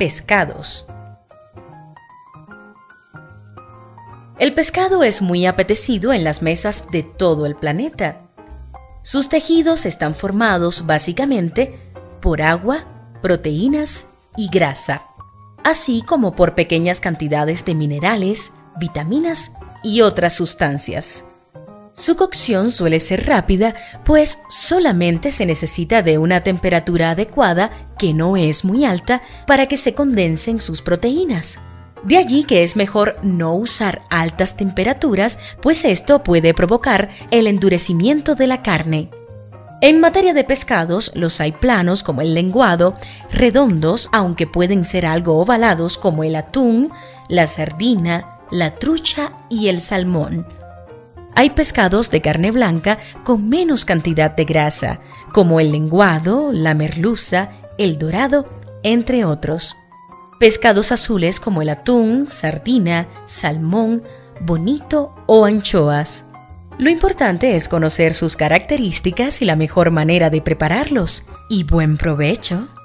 Pescados. El pescado es muy apetecido en las mesas de todo el planeta. Sus tejidos están formados básicamente por agua, proteínas y grasa, así como por pequeñas cantidades de minerales, vitaminas y otras sustancias. Su cocción suele ser rápida, pues solamente se necesita de una temperatura adecuada, que no es muy alta, para que se condensen sus proteínas. De allí que es mejor no usar altas temperaturas, pues esto puede provocar el endurecimiento de la carne. En materia de pescados, los hay planos como el lenguado, redondos, aunque pueden ser algo ovalados como el atún, la sardina, la trucha y el salmón. Hay pescados de carne blanca con menos cantidad de grasa, como el lenguado, la merluza, el dorado, entre otros. Pescados azules como el atún, sardina, salmón, bonito o anchoas. Lo importante es conocer sus características y la mejor manera de prepararlos. ¡Y buen provecho!